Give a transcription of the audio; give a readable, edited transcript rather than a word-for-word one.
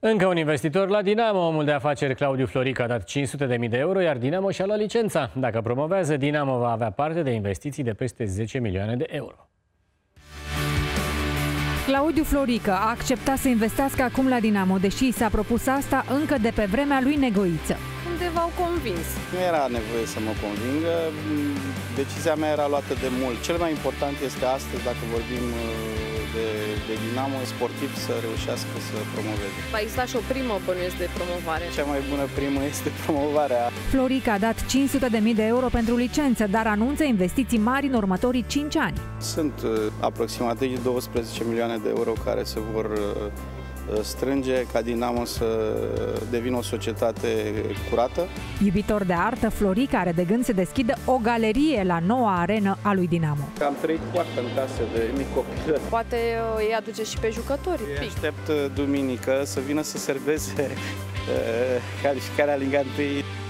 Încă un investitor la Dinamo, omul de afaceri Claudiu Florica a dat 500.000 de euro, iar Dinamo și-a luat licența. Dacă promovează, Dinamo va avea parte de investiții de peste 10 milioane de euro. Claudiu Florica a acceptat să investească acum la Dinamo, deși i s-a propus asta încă de pe vremea lui Negoiță. Undeva au convins. Nu era nevoie să mă convingă, decizia mea era luată de mult. Cel mai important este astăzi, dacă vorbim de Dinamo, sportiv să reușească să promoveze. Va exista și o primă, bănuiesc, de promovare. Cea mai bună primă este promovarea. Florica a dat 500.000 de euro pentru licență, dar anunță investiții mari în următorii 5 ani. Sunt aproximativ 12 milioane de euro care se vor strânge ca Dinamo să devină o societate curată. Iubitor de artă, Florica are de gând să deschidă o galerie la noua arenă a lui Dinamo. Am trăit foarte în casă de mic copil. Poate îi aduce și pe jucători. Aștept duminică să vină să serveze care și care a Liga 1.